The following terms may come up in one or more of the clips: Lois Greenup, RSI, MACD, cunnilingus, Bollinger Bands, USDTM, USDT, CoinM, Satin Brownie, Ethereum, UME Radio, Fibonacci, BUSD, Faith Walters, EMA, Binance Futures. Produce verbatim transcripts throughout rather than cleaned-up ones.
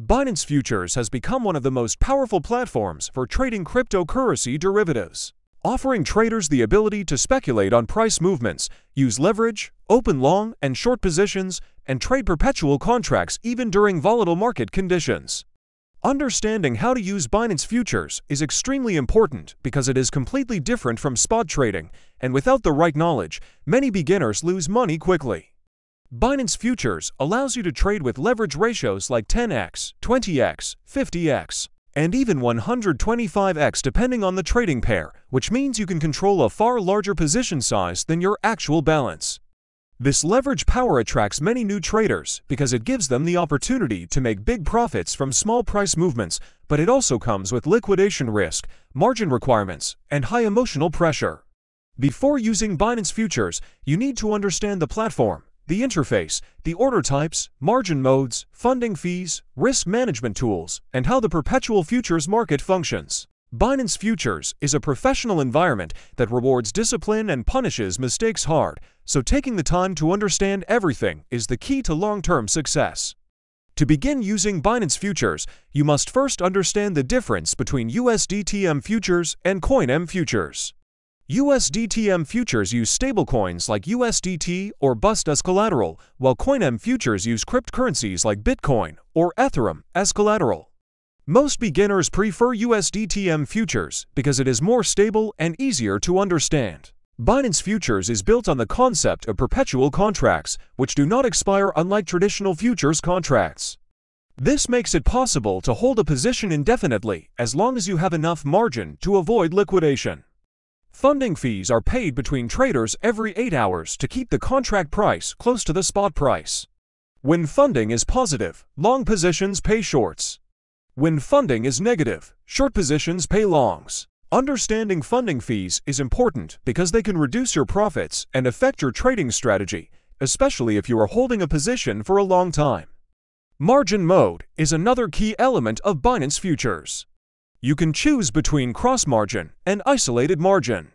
Binance Futures has become one of the most powerful platforms for trading cryptocurrency derivatives, offering traders the ability to speculate on price movements, use leverage, open long and short positions, and trade perpetual contracts even during volatile market conditions. Understanding how to use Binance Futures is extremely important because it is completely different from spot trading, and without the right knowledge, many beginners lose money quickly. Binance Futures allows you to trade with leverage ratios like ten X, twenty X, fifty X, and even one hundred twenty-five X depending on the trading pair, which means you can control a far larger position size than your actual balance. This leverage power attracts many new traders because it gives them the opportunity to make big profits from small price movements, but it also comes with liquidation risk, margin requirements, and high emotional pressure. Before using Binance Futures, you need to understand the platform, the interface, the order types, margin modes, funding fees, risk management tools, and how the perpetual futures market functions. Binance Futures is a professional environment that rewards discipline and punishes mistakes hard, so taking the time to understand everything is the key to long-term success. To begin using Binance Futures, you must first understand the difference between U S D T M futures and CoinM futures. U S D T M futures use stablecoins like U S D T or B U S D as collateral, while CoinM futures use cryptocurrencies like Bitcoin or Ethereum as collateral. Most beginners prefer U S D T M futures because it is more stable and easier to understand. Binance Futures is built on the concept of perpetual contracts, which do not expire unlike traditional futures contracts. This makes it possible to hold a position indefinitely as long as you have enough margin to avoid liquidation. Funding fees are paid between traders every eight hours to keep the contract price close to the spot price. When funding is positive, long positions pay shorts. When funding is negative, short positions pay longs. Understanding funding fees is important because they can reduce your profits and affect your trading strategy, especially if you are holding a position for a long time. Margin mode is another key element of Binance Futures. You can choose between cross-margin and isolated margin.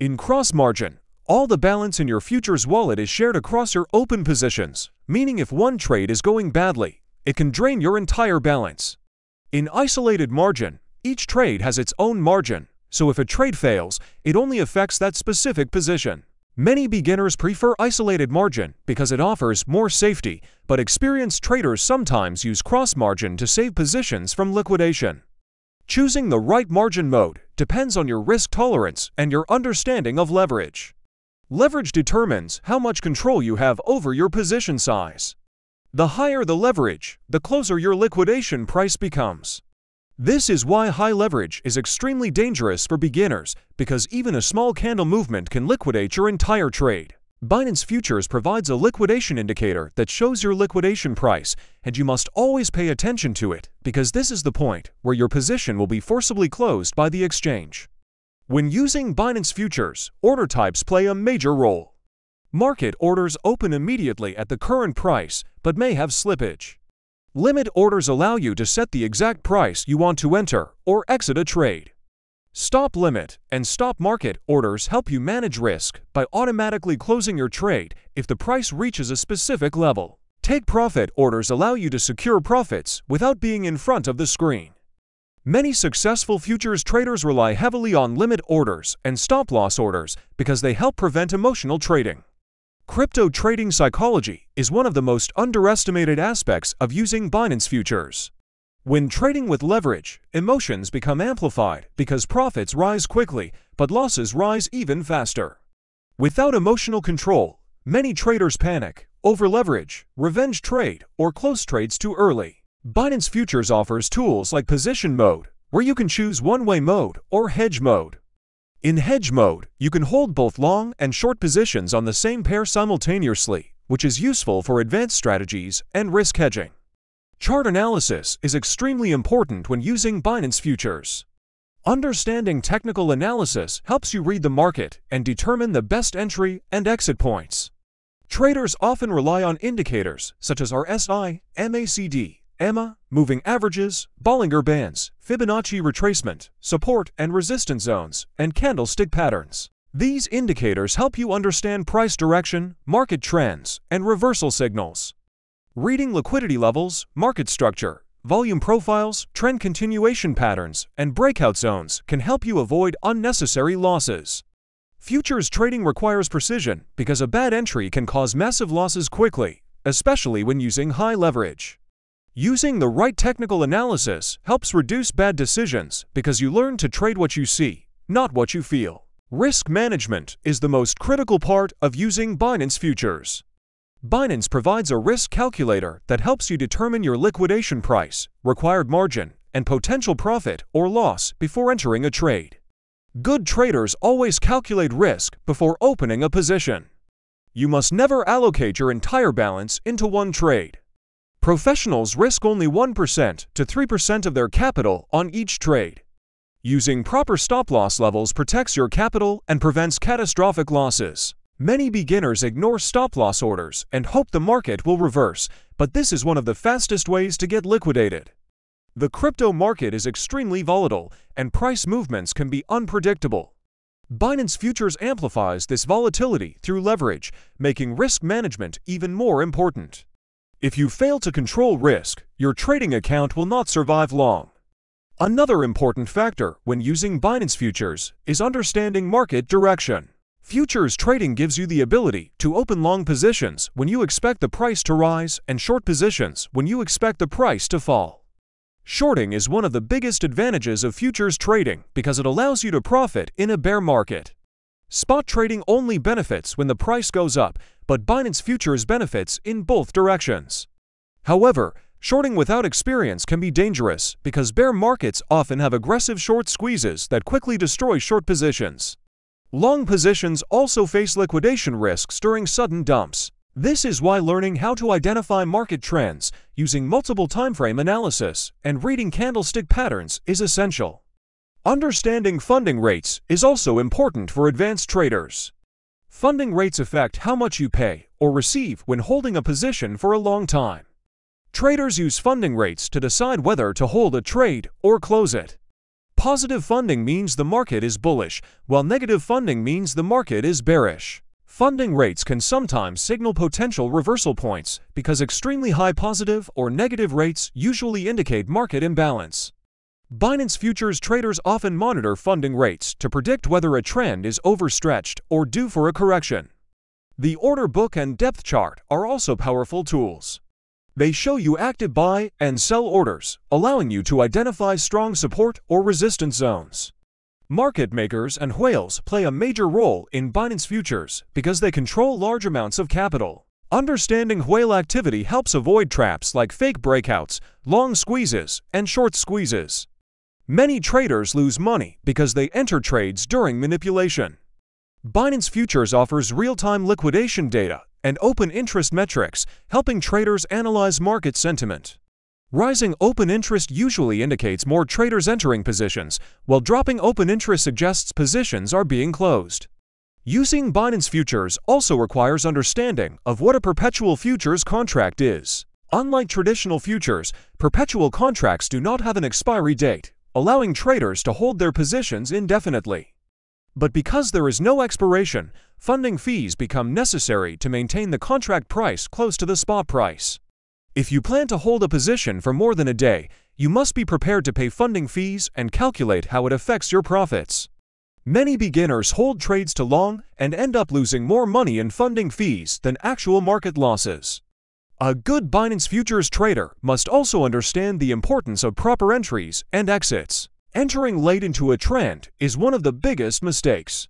In cross-margin, all the balance in your futures wallet is shared across your open positions, meaning if one trade is going badly, it can drain your entire balance. In isolated margin, each trade has its own margin, so if a trade fails, it only affects that specific position. Many beginners prefer isolated margin because it offers more safety, but experienced traders sometimes use cross-margin to save positions from liquidation. Choosing the right margin mode depends on your risk tolerance and your understanding of leverage. Leverage determines how much control you have over your position size. The higher the leverage, the closer your liquidation price becomes. This is why high leverage is extremely dangerous for beginners, because even a small candle movement can liquidate your entire trade. Binance Futures provides a liquidation indicator that shows your liquidation price, and you must always pay attention to it because this is the point where your position will be forcibly closed by the exchange. When using Binance Futures, order types play a major role. Market orders open immediately at the current price but may have slippage. Limit orders allow you to set the exact price you want to enter or exit a trade. Stop limit and stop market orders help you manage risk by automatically closing your trade if the price reaches a specific level. Take profit orders allow you to secure profits without being in front of the screen. Many successful futures traders rely heavily on limit orders and stop-loss orders because they help prevent emotional trading. Crypto trading psychology is one of the most underestimated aspects of using Binance Futures. When trading with leverage, emotions become amplified because profits rise quickly, but losses rise even faster. Without emotional control, many traders panic, overleverage, revenge trade, or close trades too early. Binance Futures offers tools like position mode, where you can choose one-way mode or hedge mode. In hedge mode, you can hold both long and short positions on the same pair simultaneously, which is useful for advanced strategies and risk hedging. Chart analysis is extremely important when using Binance Futures. Understanding technical analysis helps you read the market and determine the best entry and exit points. Traders often rely on indicators such as R S I, M A C D, E M A, moving averages, Bollinger Bands, Fibonacci retracement, support and resistance zones, and candlestick patterns. These indicators help you understand price direction, market trends, and reversal signals. Reading liquidity levels, market structure, Volume profiles, trend continuation patterns, and breakout zones can help you avoid unnecessary losses. Futures trading requires precision because a bad entry can cause massive losses quickly, especially when using high leverage. Using the right technical analysis helps reduce bad decisions because you learn to trade what you see, not what you feel. Risk management is the most critical part of using Binance Futures. Binance provides a risk calculator that helps you determine your liquidation price, required margin, and potential profit or loss before entering a trade. Good traders always calculate risk before opening a position. You must never allocate your entire balance into one trade. Professionals risk only one percent to three percent of their capital on each trade. Using proper stop-loss levels protects your capital and prevents catastrophic losses. Many beginners ignore stop-loss orders and hope the market will reverse, but this is one of the fastest ways to get liquidated. The crypto market is extremely volatile, and price movements can be unpredictable. Binance Futures amplifies this volatility through leverage, making risk management even more important. If you fail to control risk, your trading account will not survive long. Another important factor when using Binance Futures is understanding market direction. Futures trading gives you the ability to open long positions when you expect the price to rise and short positions when you expect the price to fall. Shorting is one of the biggest advantages of futures trading because it allows you to profit in a bear market. Spot trading only benefits when the price goes up, but Binance Futures benefits in both directions. However, shorting without experience can be dangerous because bear markets often have aggressive short squeezes that quickly destroy short positions. Long positions also face liquidation risks during sudden dumps. This is why learning how to identify market trends, using multiple timeframe analysis, and reading candlestick patterns is essential. Understanding funding rates is also important for advanced traders. Funding rates affect how much you pay or receive when holding a position for a long time. Traders use funding rates to decide whether to hold a trade or close it. Positive funding means the market is bullish, while negative funding means the market is bearish. Funding rates can sometimes signal potential reversal points because extremely high positive or negative rates usually indicate market imbalance. Binance Futures traders often monitor funding rates to predict whether a trend is overstretched or due for a correction. The order book and depth chart are also powerful tools. They show you active buy and sell orders, allowing you to identify strong support or resistance zones. Market makers and whales play a major role in Binance Futures because they control large amounts of capital. Understanding whale activity helps avoid traps like fake breakouts, long squeezes, and short squeezes. Many traders lose money because they enter trades during manipulation. Binance Futures offers real-time liquidation data and open interest metrics, helping traders analyze market sentiment. Rising open interest usually indicates more traders entering positions, while dropping open interest suggests positions are being closed. Using Binance Futures also requires understanding of what a perpetual futures contract is. Unlike traditional futures, perpetual contracts do not have an expiry date, allowing traders to hold their positions indefinitely. But because there is no expiration, funding fees become necessary to maintain the contract price close to the spot price. If you plan to hold a position for more than a day, you must be prepared to pay funding fees and calculate how it affects your profits. Many beginners hold trades too long and end up losing more money in funding fees than actual market losses. A good Binance Futures trader must also understand the importance of proper entries and exits. Entering late into a trend is one of the biggest mistakes.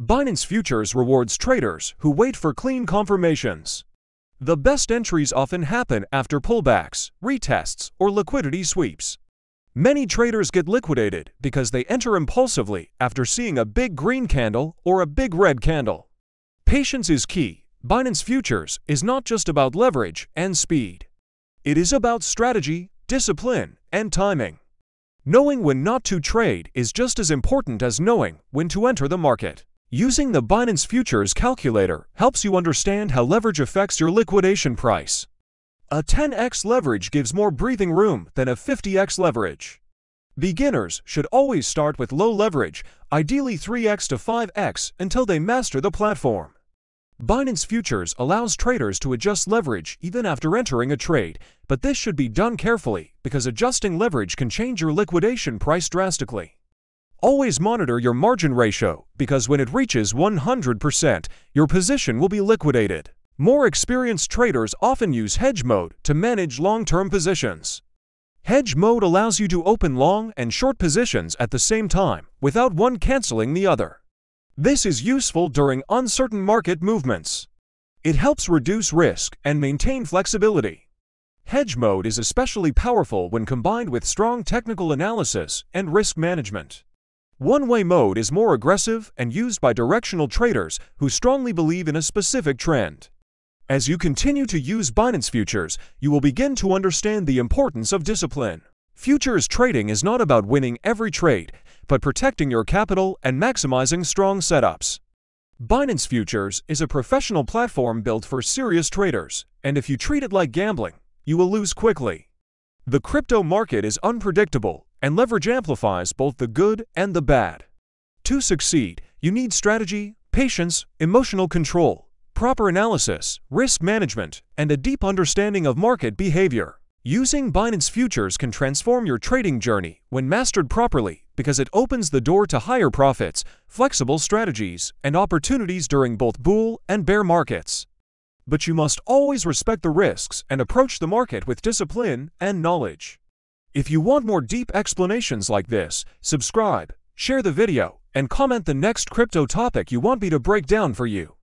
Binance Futures rewards traders who wait for clean confirmations. The best entries often happen after pullbacks, retests, or liquidity sweeps. Many traders get liquidated because they enter impulsively after seeing a big green candle or a big red candle. Patience is key. Binance Futures is not just about leverage and speed. It is about strategy, discipline, and timing. Knowing when not to trade is just as important as knowing when to enter the market. Using the Binance Futures calculator helps you understand how leverage affects your liquidation price. A ten X leverage gives more breathing room than a fifty X leverage. Beginners should always start with low leverage, ideally three X to five X, until they master the platform. Binance Futures allows traders to adjust leverage even after entering a trade, but this should be done carefully because adjusting leverage can change your liquidation price drastically. Always monitor your margin ratio because when it reaches one hundred percent, your position will be liquidated. More experienced traders often use hedge mode to manage long-term positions. Hedge mode allows you to open long and short positions at the same time without one canceling the other. This is useful during uncertain market movements. It helps reduce risk and maintain flexibility. Hedge mode is especially powerful when combined with strong technical analysis and risk management. One-way mode is more aggressive and used by directional traders who strongly believe in a specific trend. As you continue to use Binance Futures, you will begin to understand the importance of discipline. Futures trading is not about winning every trade, but protecting your capital and maximizing strong setups. Binance Futures is a professional platform built for serious traders, and if you treat it like gambling, you will lose quickly. The crypto market is unpredictable, and leverage amplifies both the good and the bad. To succeed, you need strategy, patience, emotional control, proper analysis, risk management, and a deep understanding of market behavior. Using Binance Futures can transform your trading journey when mastered properly because it opens the door to higher profits, flexible strategies, and opportunities during both bull and bear markets. But you must always respect the risks and approach the market with discipline and knowledge. If you want more deep explanations like this, subscribe, share the video, and comment the next crypto topic you want me to break down for you.